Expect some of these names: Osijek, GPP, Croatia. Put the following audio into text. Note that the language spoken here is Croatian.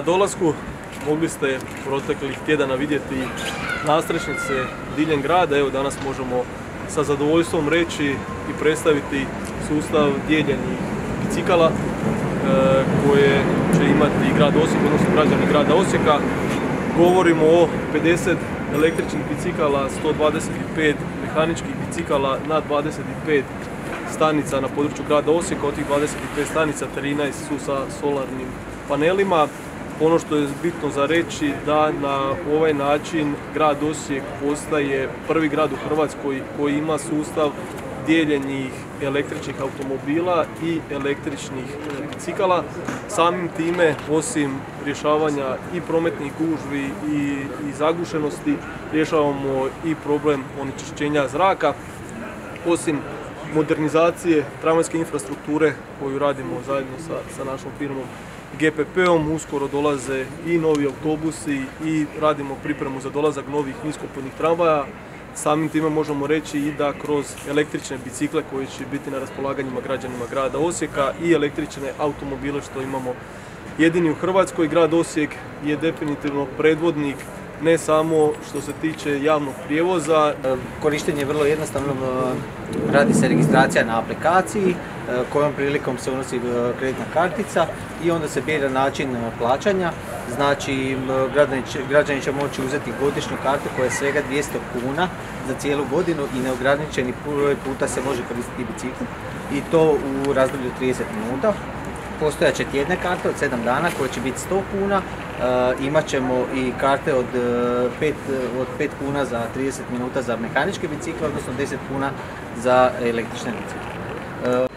Na dolasku mogli ste proteklih tjedana vidjeti nadstrešnice diljem grada. Evo danas možemo sa zadovoljstvom reći i predstaviti sustav dijeljenih bicikala koje će imati i grad Osijek, odnosno građani grada Osijeka. Govorimo o 50 električnih bicikala, 125 mehaničkih bicikala na 25 stanica na području grada Osijeka. Od tih 25 stanica 13 su sa solarnim panelima. Ono što je bitno za reći da na ovaj način grad Osijek postaje prvi grad u Hrvatskoj koji ima sustav dijeljenih električnih automobila i električnih bicikala. Samim time, osim rješavanja i prometnih gužvi i zagušenosti, rješavamo i problem onečišćenja zraka. Osim modernizacije tramvajske infrastrukture koju radimo zajedno sa našom firmom GPP-om, uskoro dolaze i novi autobusi i radimo pripremu za dolazak novih niskopodnih tramvaja. Samim time možemo reći i da kroz električne bicikle koji će biti na raspolaganjima građanima grada Osijeka i električne automobile što imamo jedini u Hrvatskoj, grad Osijek je definitivno predvodnik ne samo što se tiče javnog prijevoza. Korištenje je vrlo jednostavno, radi se registracija na aplikaciji kojom prilikom se unosi kreditna kartica i onda se bira način plaćanja. Znači građani će moći uzeti godišnju kartu koja je svega 200 kuna za cijelu godinu i neograničeni broj puta se može koristiti bicikl i to u razdoblju 30 minuta. Postojat će tjedne karte od 7 dana koje će biti 100 kuna, imat ćemo i karte od 5 kuna za 30 minuta za mehaničke bicikle, odnosno 10 kuna za električne bicikle.